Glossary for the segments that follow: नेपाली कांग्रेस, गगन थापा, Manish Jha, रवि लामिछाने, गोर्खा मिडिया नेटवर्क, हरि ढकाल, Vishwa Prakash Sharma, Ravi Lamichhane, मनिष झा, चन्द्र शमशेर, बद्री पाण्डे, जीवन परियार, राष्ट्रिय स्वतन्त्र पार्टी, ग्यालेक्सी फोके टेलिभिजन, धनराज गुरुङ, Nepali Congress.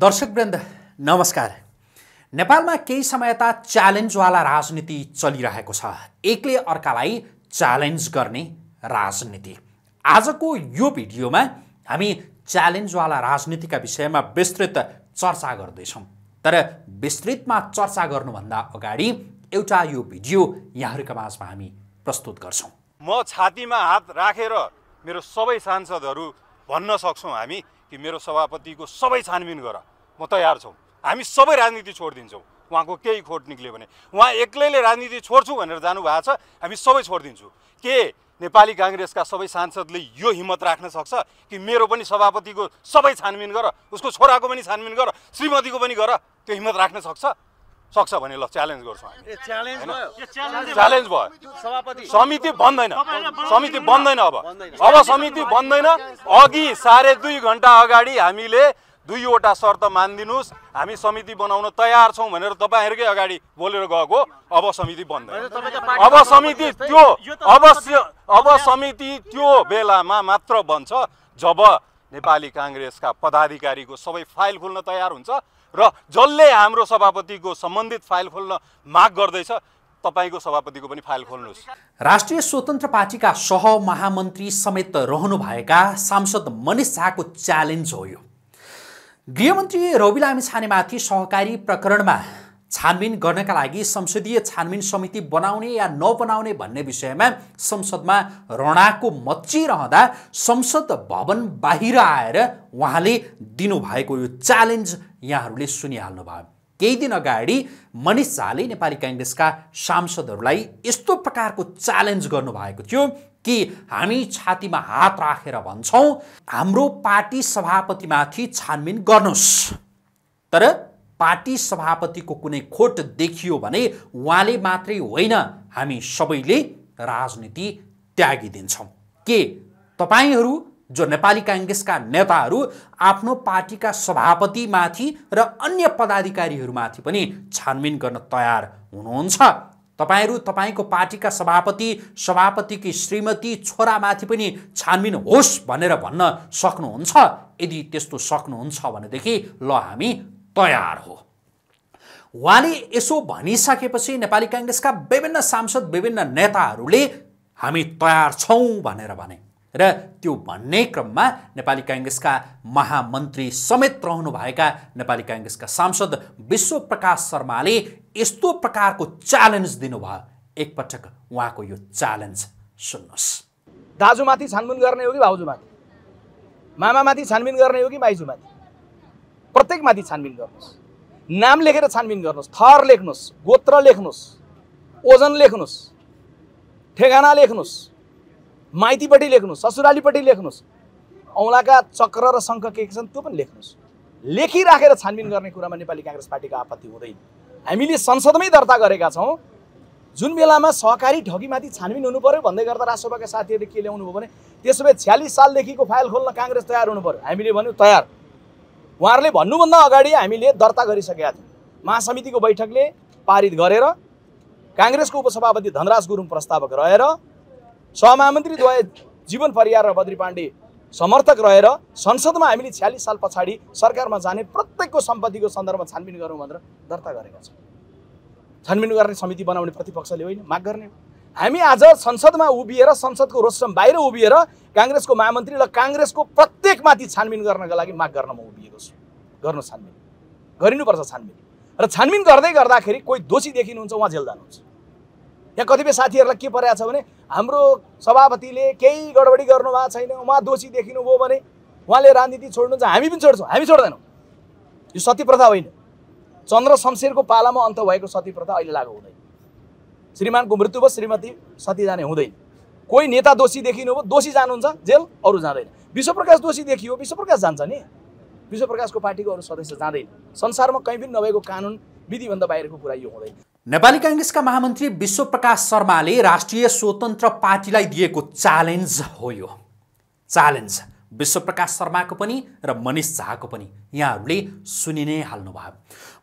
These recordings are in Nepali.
दर्शकवृन्द नमस्कार। नेपालमा केही समयता च्यालेन्जवाला राजनीति चलिरहेको छ, एकले अर्कालाई च्यालेन्ज गर्ने राजनीति। आजको यो भिडियोमा हामी च्यालेन्जवाला राजनीतिका विषयमा विस्तृत चर्चा गर्दैछौँ, तर विस्तृतमा चर्चा गर्नुभन्दा अगाडि एउटा यो भिडियो यहाँहरुका माझमा हामी प्रस्तुत गर्छौँ। म छातीमा हात राखेर मेरो सबै सांसदहरु भन्न सक्छौँ हामी कि मेरो सभापतिको सबै छानबिन गर, म तयार छु। हामी सबै राजनीति छोड्दिन्छौँ, उहाँको केही खोट निक्ल्यो भने। उहाँ एक्लैले राजनीति छोड्छु भनेर जानुभएको छ, हामी सबै छोड्दिन्छौँ। के नेपाली कांग्रेसका सबै सांसदले यो हिम्मत राख्न सक्छ कि मेरो पनि सभापतिको सबै छानबिन गर, उसको छोराको पनि छानबिन गर, श्रीमतीको पनि गर? त्यो हिम्मत राख्न सक्छ? सक्छ भने ल च्यालेन्ज गर्छौँ हामी। च्यालेन्ज भयो। समिति बन्दैन, समिति बन्दैन। अब समिति बन्दैन। अघि 2.5 घण्टा अगाडि हामीले 2वटा शर्त मानिदिनुस्, हामी समिति बनाउन तयार छौँ भनेर तपाईहरुकै अगाडि बोलेर गएको। अब समिति बन्दैन। अब समिति त्यो बेलामा मात्र बन्छ जब नेपाली कांग्रेसका पदाधिकारीको सबै फाइल खोल्न तयार हुन्छ र जसले हाम्रो सभापतिको सम्बन्धित फाइल खोल्न माग गर्दै छ तपाईको सभापतिको पनि फाइल खोल्नुस्। राष्ट्रिय स्वतन्त्र पार्टीका सहमहामन्त्री समेत रहनुभएका सांसद मनिष झाको च्यालेन्ज हो यो। गृहमन्त्री रवि लामिछानेमाथि सहकारी प्रकरणमा छानबिन गर्नका लागि संसदीय छानबिन समिति बनाउने या नबनाउने भन्ने विषयमा संसदमा रणाको मच्चिरहँदा संसद भवन बाहिर आएर उहाँले दिनुभएको यो च्यालेन्ज यहाँहरूले सुनिहाल्नु भयो। केही दिन अगाडि मनिष झाले नेपाली कांग्रेसका सांसदहरूलाई यस्तो प्रकारको च्यालेन्ज गर्नुभएको थियो कि हामी छातीमा हात राखेर भन्छौँ हाम्रो पार्टी सभापतिमाथि छानबिन गर्नुस्, तर पार्टी सभापतिको कुनै खोट देखियो भने उहाँले मात्रै होइन, हामी सबैले राजनीति त्यागिदिन्छौँ। के तपाईहरू जो नेपाली कांग्रेसका नेताहरू आफ्नो पार्टीका सभापतिमाथि र अन्य पदाधिकारीहरूमाथि पनि छानबिन गर्न तयार हुनुहुन्छ? तपाईहरू तपाईको पार्टीका सभापति, सभापतिकी श्रीमती, छोरामाथि पनि छानबिन होस् भनेर भन्न सक्नुहुन्छ? यदि त्यस्तो सक्नुहुन्छ भनेदेखि ल हामी तयार हो। उहाँले यसो भनिसकेपछि नेपाली कांग्रेसका विभिन्न सांसद, विभिन्न नेताहरूले हामी तयार छौँ भनेर भने र त्यो भन्ने क्रममा नेपाली कांग्रेसका महामन्त्री समेत रहनुभएका नेपाली कांग्रेसका सांसद विश्व प्रकाश शर्माले यस्तो प्रकारको च्यालेन्ज दिनुभयो। एकपटक उहाँको यो च्यालेन्ज सुन्नुहोस्। दाजुमाथि छानबिन गर्ने हो कि भाउजूमाथि, मामामाथि छानबिन गर्ने हो कि माइजूमाथि? प्रत्येकमाथि छानबिन गर्नुस्, नाम लेखेर छानबिन गर्नुस्, थर लेख्नुस्, गोत्र लेख्नुस्, ओजन लेख्नुस्, ठेगाना लेख्नुस्, माइतीपट्टि लेख्नुस्, ससुरालीपट्टि लेख्नुस्, औँलाका चक्र र शङ्ख के छन् त्यो पनि लेख्नुस्। लेखिराखेर छानबिन गर्ने कुरामा नेपाली कांग्रेस पार्टीको आपत्ति हुँदैन। हामीले संसदमै दर्ता गरेका छौँ। जुन बेलामा सहकारी ठगीमाथि छानबिन हुनु पर्यो भन्दै गर्दा राष्ट्रसभाका साथीहरूले के ल्याउनु भयो भने त्यसो भए 46 सालदेखिको फाइल खोल्न कांग्रेस तयार हुनु पर्यो। हामीले भन्यौँ तयार। उहाँहरूले भन्नुभन्दा अगाडि हामीले दर्ता गरिसकेका थियौँ। महासमितिको बैठकले पारित गरेर कांग्रेसको उपसभापति धनराज गुरुङ प्रस्तावक रहेर, सहमन्त्रीद्वय जीवन परियार र बद्री पाण्डे समर्थक रहेर संसदमा हामीले 46 साल पछाडि सरकारमा जाने प्रत्येकको सम्पत्तिको सन्दर्भमा छानबिन गरौँ भनेर दर्ता गरेका छौँ। छानबिन गर्ने समिति बनाउने प्रतिपक्षले होइन, माग गर्ने। हामी आज संसदमा उभिएर, संसदको रोस्टम बाहिर उभिएर कांग्रेसको महामन्त्री र कांग्रेसको प्रत्येकमाथि छानबिन गर्नका लागि माग गर्न म उभिएको छु। गर्नु छानबिन, गरिनुपर्छ छानबिन। र छानबिन गर्दै गर्दाखेरि कोही दोषी देखिनुहुन्छ उहाँ जेल जानुहुन्छ। यहाँ कतिपय साथीहरूलाई के परेको छ भने हाम्रो सभापतिले केही गडबडी गर्नुभएको छैन, उहाँ दोषी देखिनुभयो भने उहाँले राजनीति छोड्नुहुन्छ। हामी पनि छोड्छौँ, हामी छोड्दैनौँ। यो सती प्रथा होइन। चन्द्र शमशेरको पालामा अन्त भएको सती प्रथा अहिले लागू हुँदैन। श्रीमानको मृत्यु भयो, श्रीमती सती जाने हुँदैन। कोही नेता दोषी देखिनुभयो, दोषी जानुहुन्छ जेल, अरू जाँदैन। विश्व प्रकाश दोषी देखियो, विश्व प्रकाश जान्छ नि, विश्व प्रकाशको पार्टीको अरू सदस्य जाँदैन। संसारमा कहीँ पनि नभएको कानुन विधिभन्दा बाहिरको कुरा यो हुँदैन। नेपाली कांग्रेसका महामन्त्री विश्व प्रकाश शर्माले राष्ट्रिय स्वतन्त्र पार्टीलाई दिएको च्यालेन्ज हो यो। च्यालेन्ज विश्व प्रकाश शर्माको पनि र मनिष झाको पनि यहाँहरूले सुनि नै हाल्नुभयो।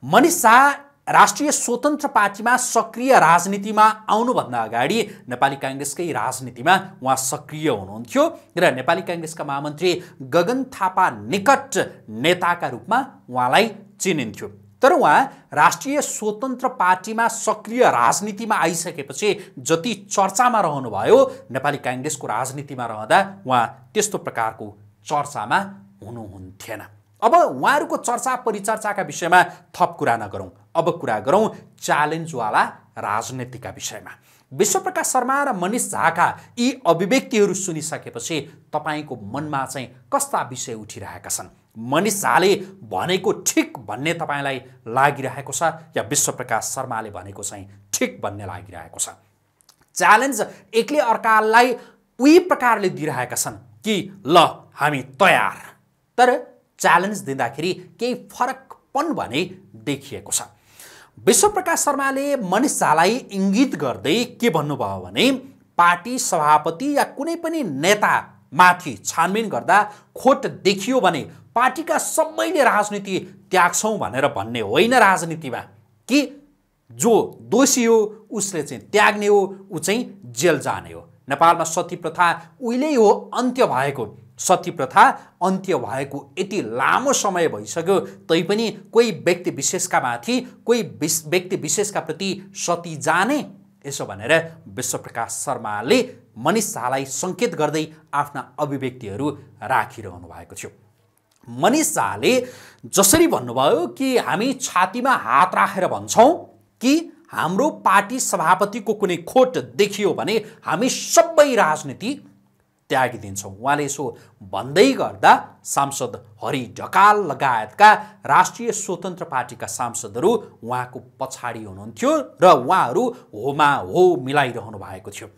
मनिष झा राष्ट्रिय स्वतन्त्र पार्टीमा सक्रिय राजनीतिमा आउनुभन्दा अगाडि नेपाली कांग्रेसकै राजनीतिमा उहाँ सक्रिय हुनुहुन्थ्यो र नेपाली कांग्रेसका महामन्त्री गगन थापा निकट नेताका रूपमा उहाँलाई चिनिन्थ्यो। तर उहाँ राष्ट्रिय स्वतन्त्र पार्टीमा सक्रिय राजनीतिमा आइसकेपछि जति चर्चामा रहनुभयो नेपाली कांग्रेसको राजनीतिमा रहँदा उहाँ त्यस्तो प्रकारको चर्चामा हुनुहुन्थेन। अब उहाँहरुको चर्चा परिचर्चाका विषयमा थप कुरा नगरौं, अब कुरा गरौं च्यालेन्जवाला राजनीतिका विषयमा। विश्वप्रकाश शर्मा र मनिष झाका यी अभिव्यक्तिहरु सुनिसकेपछि तपाईको मनमा चाहिँ कस्ता विषय उठिरहेका छन्? मनिष झाले भनेको ठीक भन्ने तपाईलाई लागिरहेको छ या विश्वप्रकाश शर्माले भनेको चाहिँ ठीक भन्ने लागिरहेको छ? च्यालेन्ज एकले अर्कालाई उही प्रकारले दिइरहेका छन् कि ल हामी तयार, तर च्यालेन्ज दिँदाखेरि केही फरकपन भने देखिएको छ। विश्वप्रकाश शर्माले मनिष झालाई इंगित गर्दै के भन्नुभयो भने पार्टी सभापति या कुनै पनि नेता माथि छानबिन गर्दा खोट देखियो भने पार्टीका सबैले राजनीति त्याग्छौं भनेर भन्ने होइन राजनीतिमा, कि जो दोषी हो उसले चाहिँ त्याग्ने हो, उ चाहिँ जेल जाने हो। नेपालमा सती प्रथा उहिले हो अन्त्य भएको, सती प्रथा अन्त्य भएको यति लामो समय भइसक्यो तैपनि कोही व्यक्ति विशेषका माथि कोही व्यक्ति विशेषका प्रति सती जाने, यसो भनेर विश्वप्रकाश शर्माले मनिष झालाई संकेत गर्दै आफ्ना अभिव्यक्तिहरू राखिरहनु भएको थियो। मनिष झाले जसरी भन्नुभयो कि हामी छातीमा हात राखेर भन्छौं कि हाम्रो पार्टी सभापतिको कुनै खोट देखियो भने हामी सबै राजनीति त्यागिदिन्छौं। उहाँले यसो भन्दै गर्दा सांसद हरि ढकाल लगायतका राष्ट्रिय स्वतन्त्र पार्टीका सांसदहरू उहाँको पछाडी हुनुहुन्थ्यो र उहाँहरू होमा हो मिलाइरहनु भएको थियो।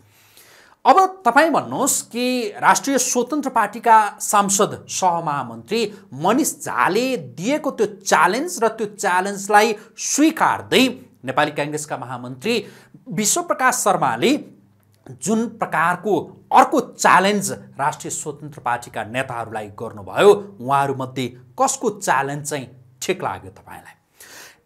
अब तपाई भन्नुहोस् कि राष्ट्रिय स्वतन्त्र पार्टीका सांसद सहमहामन्त्री मनिष झाले दिएको त्यो च्यालेन्ज र त्यो च्यालेन्जलाई स्वीकार्दै नेपाली कांग्रेसका महामन्त्री विश्वप्रकाश शर्माले जुन प्रकारको अर्को च्यालेन्ज राष्ट्रिय स्वतन्त्र पार्टीका नेताहरूलाई गर्नुभयो उहाँहरुमध्ये कसको च्यालेन्ज चाहिँ ठिक लाग्यो तपाईलाई?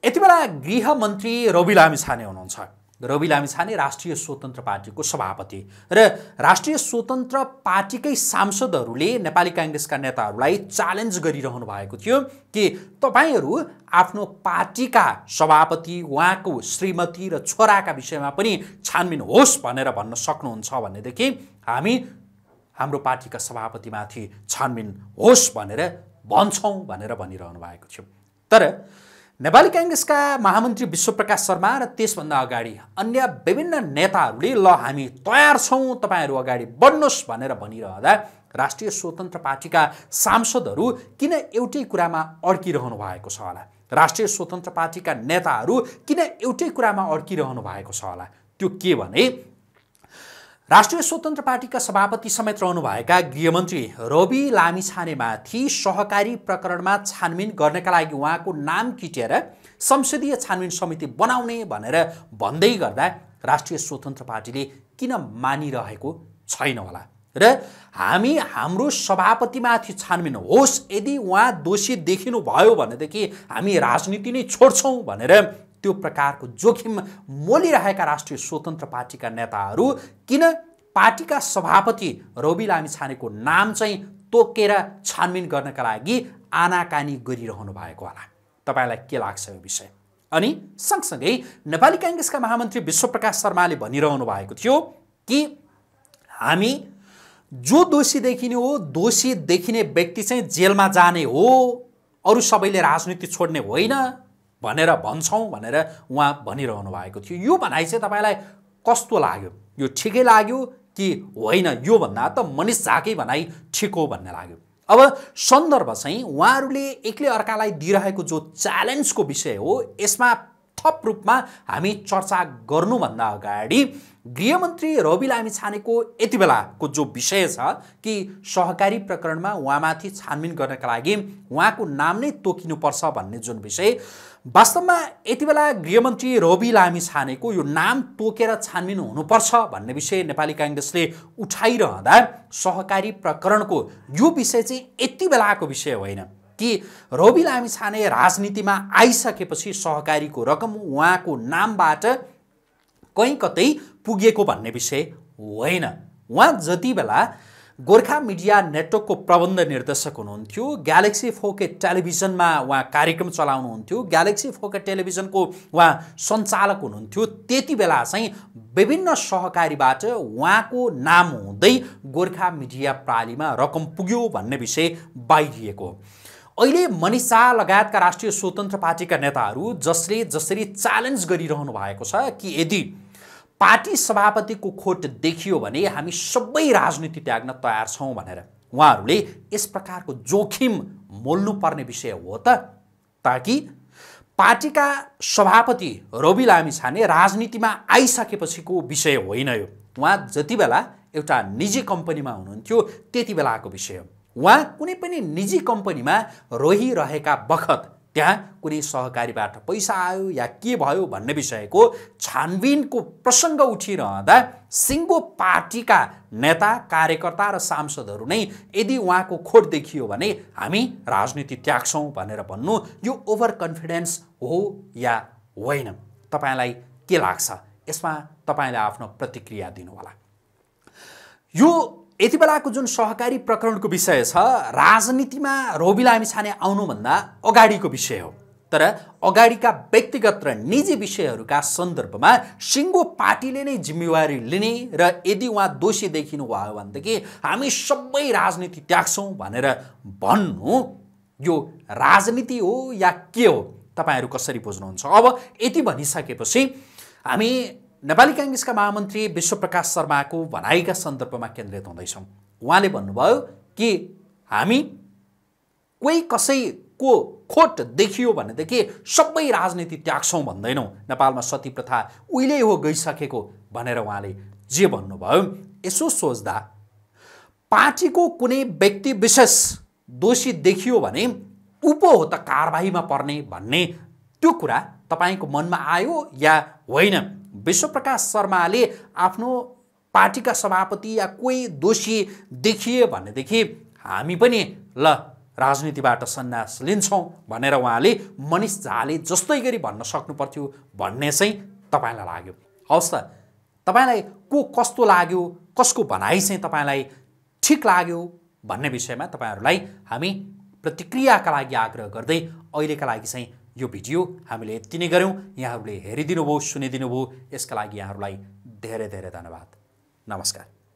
यति बेला गृह मन्त्री रवि लामिछाने हुनुहुन्छ। रवि लामिछाने राष्ट्रिय स्वतन्त्र पार्टीको सभापति र राष्ट्रिय स्वतन्त्र पार्टीकै सांसदहरूले नेपाली कांग्रेसका नेताहरूलाई च्यालेन्ज गरिरहनु भएको थियो कि तपाईहरु आफ्नो पार्टीका सभापति उहाँको श्रीमती र छोराका विषयमा पनि छानबिन होस् भनेर भन्न सक्नुहुन्छ भनेदेखि हामी हाम्रो पार्टीका सभापतिमाथि छानबिन होस् भनेर भन्छौं भनेर भनिरहनु भएको थियो। तर नेपाली कांग्रेसका महामन्त्री विश्वप्रकाश शर्मा र त्यसभन्दा अगाडि अन्य विभिन्न नेताहरूले ल हामी तयार छौं तपाईहरु अगाडि बढ्नुहोस् भनेर भनिरहँदा राष्ट्रिय स्वतन्त्र पार्टीका सांसदहरू किन एउटै कुरामा अड्किरहनु भएको छ होला? राष्ट्रिय स्वतन्त्र पार्टीका नेताहरू किन एउटै कुरामा अड्किरहनु भएको छ होला? त्यो के भने राष्ट्रिय स्वतन्त्र पार्टीका सभापति समेत रहनुभएका गृहमन्त्री रवि लामिछानेमाथि सहकारी प्रकरणमा छानबिन गर्नका लागि उहाँको नाम किटेर संसदीय छानबिन समिति बनाउने भनेर भन्दै गर्दा राष्ट्रिय स्वतन्त्र पार्टीले किन मानिरहेको छैन होला र हामी हाम्रो सभापतिमाथि छानबिन होस्, यदि उहाँ दोषी देखिनु भयो भनेदेखि हामी राजनीति नै छोड्छौं भनेर त्यो प्रकारको जोखिम मोलिरहेका राष्ट्रिय स्वतन्त्र पार्टीका नेताहरू किन पार्टीका सभापति रवि लामिछानेको नाम चाहिँ तोकेर छानबिन गर्नका लागि आनाकानी गरिरहनु भएको होला? तपाईलाई के लाग्छ यो विषय? अनि सँगसँगै नेपाली कांग्रेसका महामन्त्री विश्वप्रकाश शर्माले भनिरहनु भएको थियो कि हामी जो दोषी देखिने हो, दोषी देखिने व्यक्ति चाहिँ जेलमा जाने हो, अरू सबैले राजनीति छोड्ने होइन भनेर भन्छौं भनेर उहाँ भनिरहनु भएको थियो। यो भनाइ चाहिँ तपाईलाई कस्तो लाग्यो? यो ठिकै लाग्यो कि होइन? यो भन्दा त मनिष झाकै भनाइ ठिक हो भन्ने लाग्यो। अब सन्दर्भ चाहिँ उहाँहरूले एकले अर्कालाई दिइरहेको जो च्यालेन्जको विषय हो, यसमा थप रूपमा हामी चर्चा गर्नुभन्दा अगाडि गृहमन्त्री रवि लामिछानेको यति बेलाको जो विषय छ कि सहकारी प्रकरणमा उहाँमाथि छानबिन गर्नका लागि उहाँको नाम नै तोकिनुपर्छ भन्ने जुन विषय, वास्तवमा यति बेला गृहमन्त्री रवि लामिछानेको यो नाम तोकेर छानबिन हुनुपर्छ भन्ने विषय नेपाली कांग्रेसले उठाइरहँदा सहकारी प्रकरणको यो विषय चाहिँ यति बेलाको विषय होइन, कि रवि लामिछाने राजनीतिमा आइसकेपछि सहकारीको रकम उहाँको नामबाट कहीँ कतै पुगेको भन्ने विषय होइन। उहाँ जति बेला गोर्खा मिडिया नेटवर्कको प्रबन्ध निर्देशक हुनुहुन्थ्यो, ग्यालेक्सी फोके टेलिभिजनमा उहाँ कार्यक्रम चलाउनुहुन्थ्यो, ग्यालेक्सी फोके टेलिभिजनको उहाँ सञ्चालक हुनुहुन्थ्यो, त्यति बेला चाहिँ विभिन्न सहकारीबाट उहाँको नाम हुँदै गोर्खा मिडिया प्रणालीमा रकम पुग्यो भन्ने विषय बाहिरिएको। अहिले मनिष झा लगायतका राष्ट्रिय स्वतन्त्र पार्टीका नेताहरू जसले जसरी च्यालेन्ज गरिरहनु भएको छ कि यदि पार्टी सभापतिको खोट देखियो भने हामी सबै राजनीति त्याग्न तयार छौं भनेर उहाँहरूले यस प्रकारको जोखिम मोल्नुपर्ने विषय हो त, ताकि पार्टीका सभापति रवि लामिछाने राजनीतिमा आइसकेपछिको विषय होइन यो। उहाँ जति बेला एउटा निजी कम्पनीमा हुनुहुन्थ्यो त्यति बेलाको विषय। उहाँ कुनै पनि निजी कम्पनीमा रहिरहेका बखत त्यहाँ कुनै सहकारीबाट पैसा आयो या के भयो भन्ने विषयको छानबिनको प्रसङ्ग उठिरहँदा सिङ्गो पार्टीका नेता, कार्यकर्ता र सांसदहरू नै यदि उहाँको खोट देखियो भने हामी राजनीति त्याग्छौँ भनेर भन्नु यो ओभर कन्फिडेन्स हो या होइन? तपाईलाई के लाग्छ? यसमा तपाईले आफ्नो प्रतिक्रिया दिनुहोला। यो यति बेलाको जुन सहकारी प्रकरणको विषय छ राजनीतिमा रवि लामिछाने आउनुभन्दा अगाडिको विषय हो, तर अगाडिका व्यक्तिगत र निजी विषयहरूका सन्दर्भमा सिङ्गो पार्टीले नै जिम्मेवारी लिने र यदि उहाँ दोषी देखिनुभयो भनेदेखि हामी सबै राजनीति त्याग्छौँ भनेर भन्नु यो राजनीति हो या के हो? तपाईँहरू कसरी बुझ्नुहुन्छ? अब यति भनिसकेपछि हामी नेपाली काङ्ग्रेसका महामन्त्री विश्वप्रकाश शर्माको भनाइका सन्दर्भमा केन्द्रित हुँदैछौँ। उहाँले भन्नुभयो कि हामी कोही कसैको खोट देखियो भनेदेखि सबै राजनीति त्याग्छौँ भन्दैनौँ, नेपालमा सती प्रथा उहिले हो गइसकेको भनेर उहाँले जे भन्नुभयो यसो सोच्दा पार्टीको कुनै व्यक्ति विशेष दोषी देखियो भने उप हो त कारबाहीमा पर्ने भन्ने त्यो कुरा तपाईँको मनमा आयो या होइन? विश्वप्रकाश शर्माले आफ्नो पार्टीका सभापति या कोही दोषी देखिए भनेदेखि हामी पनि ल राजनीतिबाट सन्यास लिन्छौँ भनेर उहाँले मनिष झाले जस्तै गरी भन्न सक्नुपर्थ्यो भन्ने चाहिँ तपाईँलाई लाग्यो। हवस् त, तपाईँलाई को कस्तो लाग्यो, कसको भनाइ चाहिँ तपाईँलाई ठिक लाग्यो भन्ने विषयमा तपाईँहरूलाई हामी प्रतिक्रियाका लागि आग्रह गर्दै अहिलेका लागि चाहिँ यो भिडियो हामीले यति नै गऱ्यौँ। यहाँहरूले हेरिदिनु भयो, सुनिदिनु भयो, यसका लागि यहाँहरूलाई धेरै धेरै धन्यवाद। नमस्कार।